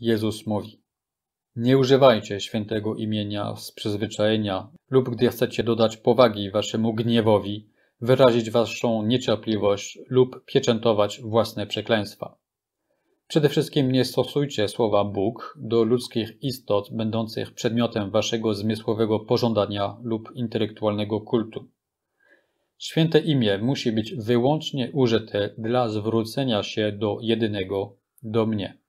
Jezus mówi: nie używajcie świętego imienia z przyzwyczajenia lub gdy chcecie dodać powagi waszemu gniewowi, wyrazić waszą niecierpliwość lub pieczętować własne przekleństwa. Przede wszystkim nie stosujcie słowa Bóg do ludzkich istot będących przedmiotem waszego zmysłowego pożądania lub intelektualnego kultu. Święte imię musi być wyłącznie użyte dla zwrócenia się do jedynego, do mnie.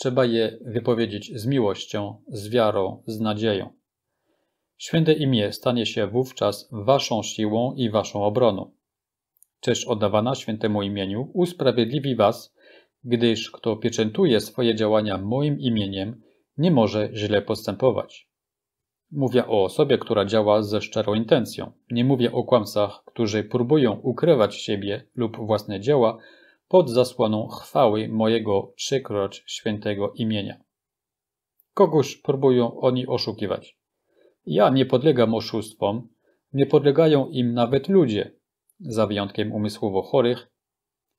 Trzeba je wypowiedzieć z miłością, z wiarą, z nadzieją. Święte imię stanie się wówczas waszą siłą i waszą obroną. Cześć oddawana świętemu imieniu usprawiedliwi was, gdyż kto pieczętuje swoje działania moim imieniem, nie może źle postępować. Mówię o osobie, która działa ze szczerą intencją. Nie mówię o kłamcach, którzy próbują ukrywać siebie lub własne dzieła pod zasłoną chwały mojego trzykroć świętego imienia. Kogoś próbują oni oszukiwać. Ja nie podlegam oszustwom, nie podlegają im nawet ludzie, za wyjątkiem umysłowo chorych,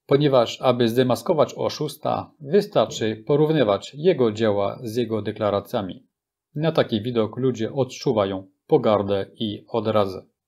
ponieważ aby zdemaskować oszusta, wystarczy porównywać jego dzieła z jego deklaracjami. Na taki widok ludzie odczuwają pogardę i odrazę.